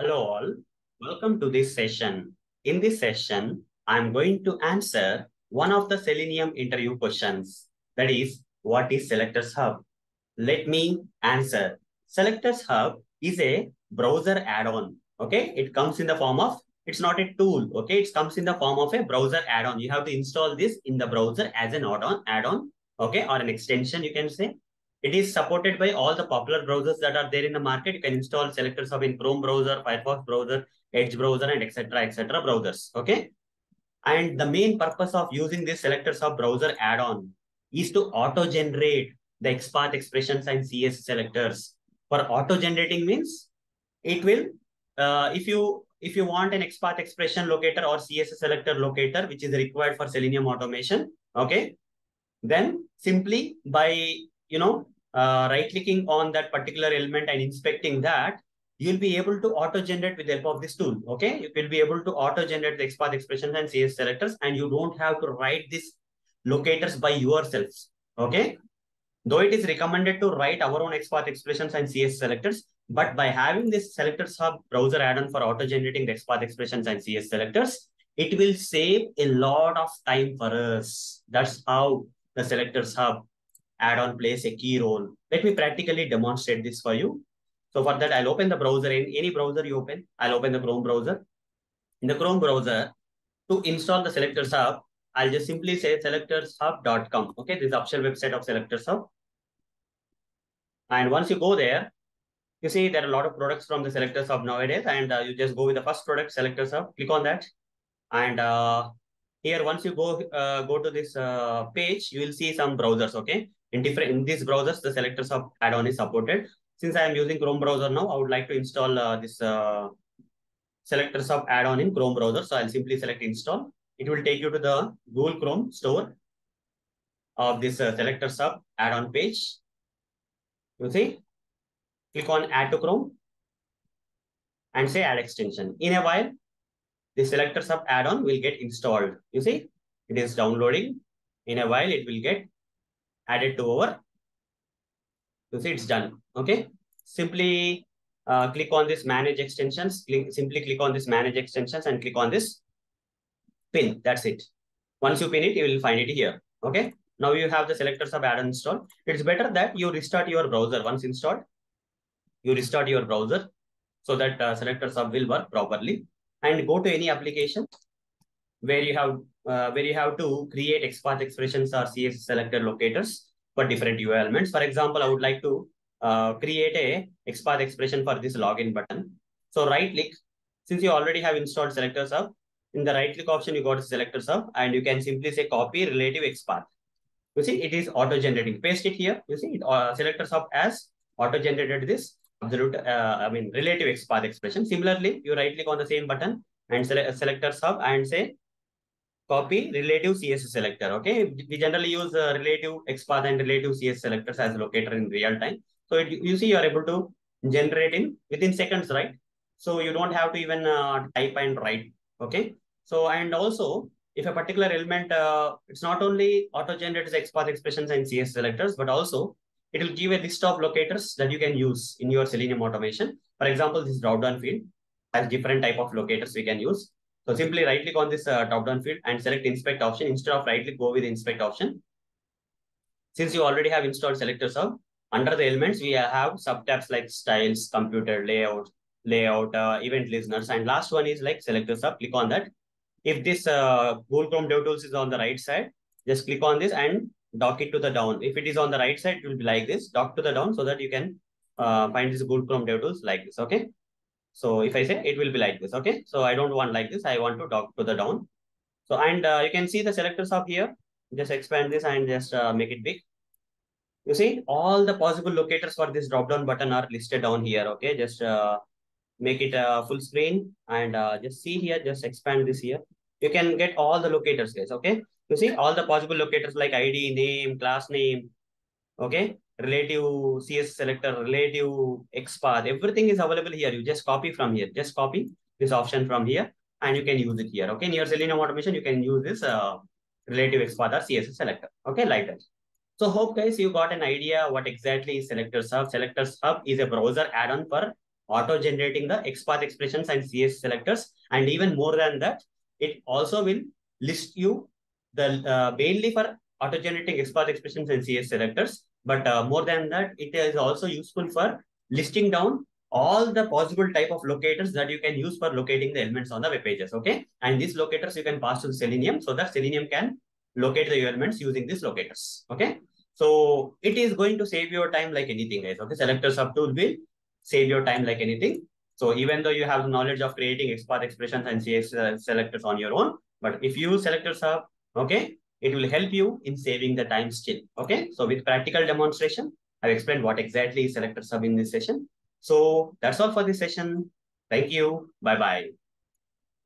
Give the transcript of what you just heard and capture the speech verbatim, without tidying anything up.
Hello all, welcome to this session. In this session, I'm going to answer one of the Selenium interview questions. That is, what is SelectorsHub? Let me answer. SelectorsHub is a browser add-on, okay? It comes in the form of, it's not a tool, okay? It comes in the form of a browser add-on. You have to install this in the browser as an add-on, add-on, okay? Or an extension, you can say. It is supported by all the popular browsers that are there in the market. You can install SelectorsHub in Chrome browser, Firefox browser, Edge browser, and et cetera et cetera browsers. Okay. And the main purpose of using this SelectorsHub browser add-on is to auto-generate the XPath expressions and C S S selectors. For auto-generating means it will, uh, if you if you want an XPath expression locator or C S S selector locator, which is required for Selenium automation, okay, then simply by you know, uh, right-clicking on that particular element and inspecting that, you'll be able to auto-generate with the help of this tool, okay? You will be able to auto-generate the XPath expressions and C S S selectors, and you don't have to write these locators by yourselves, okay? Though it is recommended to write our own XPath expressions and C S S selectors, but by having this SelectorsHub browser add-on for auto-generating the XPath expressions and C S S selectors, it will save a lot of time for us. That's how the SelectorsHub add-on plays a key role. Let me practically demonstrate this for you. So for that, I'll open the browser. In any browser you open, I'll open the Chrome browser. In the Chrome browser, to install the SelectorsHub, I'll just simply say selectorshub dot com. Okay, this is the official website of SelectorsHub. And once you go there, you see there are a lot of products from the SelectorsHub nowadays. And uh, you just go with the first product, SelectorsHub. Click on that. And uh, here, once you go uh, go to this uh, page, you will see some browsers, okay? In different in these browsers, the SelectorsHub add-on is supported. Since I am using Chrome browser now, I would like to install uh, this uh, SelectorsHub add-on in Chrome browser. So I'll simply select install. It will take you to the Google Chrome store of this uh, SelectorsHub add-on page. You see, click on Add to Chrome and say Add Extension. In a while, the SelectorsHub add-on will get installed. You see, it is downloading. In a while, it will get added to our, you see it's done, okay? Simply uh, click on this manage extensions, click, simply click on this manage extensions and click on this pin, that's it. Once you pin it, you will find it here, okay? Now you have the SelectorsHub add-on installed. It's better that you restart your browser. Once installed, you restart your browser so that uh, SelectorsHub will work properly, and go to any application where you have Uh, where you have to create XPath expressions or C S S selector locators for different U I elements. For example, I would like to uh, create a XPath expression for this login button. So right click, since you already have installed SelectorsHub, in the right click option, you got SelectorsHub and you can simply say copy relative XPath. You see, it is auto-generating. Paste it here. You see, it, uh, SelectorsHub has auto-generated this absolute, uh, I mean, relative XPath expression. Similarly, you right click on the same button and select SelectorsHub and say copy relative C S S selector, okay? We generally use uh, relative XPath and relative C S S selectors as a locator in real time. So it, you see you are able to generate in within seconds, right? So you don't have to even uh, type and write, okay? So, and also if a particular element, uh, it's not only auto-generates XPath expressions and C S S selectors, but also it will give a list of locators that you can use in your Selenium automation. For example, this drop-down field has different type of locators we can use. So simply right click on this uh, drop down field and select inspect option. Instead of right click, go with inspect option. Since you already have installed SelectorsHub, under the elements, we have sub tabs like styles, computer, layout, layout, uh, event listeners. And last one is like SelectorsHub. Click on that. If this uh, Google Chrome DevTools is on the right side, just click on this and dock it to the down. If it is on the right side, it will be like this, dock to the down so that you can uh, find this Google Chrome DevTools like this. Okay. So if I say it will be like this, okay? So I don't want like this. I want to dock to the down. So, and uh, you can see the SelectorsHub here. Just expand this and just uh, make it big. You see all the possible locators for this drop-down button are listed down here, okay? Just uh, make it uh, full screen and uh, just see here, just expand this here. You can get all the locators, guys, okay? You see all the possible locators like I D, name, class name, okay? Relative C S S selector, relative XPath, everything is available here. You just copy from here, just copy this option from here and you can use it here. Okay, in your Selenium automation, you can use this uh, relative XPath or C S S selector. Okay, like that. So hope guys, you got an idea what exactly is SelectorsHub. SelectorsHub is a browser add-on for auto-generating the XPath expressions and C S S selectors. And even more than that, it also will list you the uh, mainly for auto-generating XPath expressions and C S S selectors. But uh, more than that, it is also useful for listing down all the possible type of locators that you can use for locating the elements on the web pages. Okay. And these locators you can pass to Selenium so that Selenium can locate the elements using these locators. Okay. So it is going to save your time like anything, guys. Okay. SelectorsHub tool will save your time like anything. So even though you have the knowledge of creating XPath expressions and C S S selectors on your own, but if you use SelectorsHub, okay, it will help you in saving the time still. Okay. So with practical demonstration, I've explained what exactly is SelectorsHub in this session. So that's all for this session. Thank you. Bye-bye.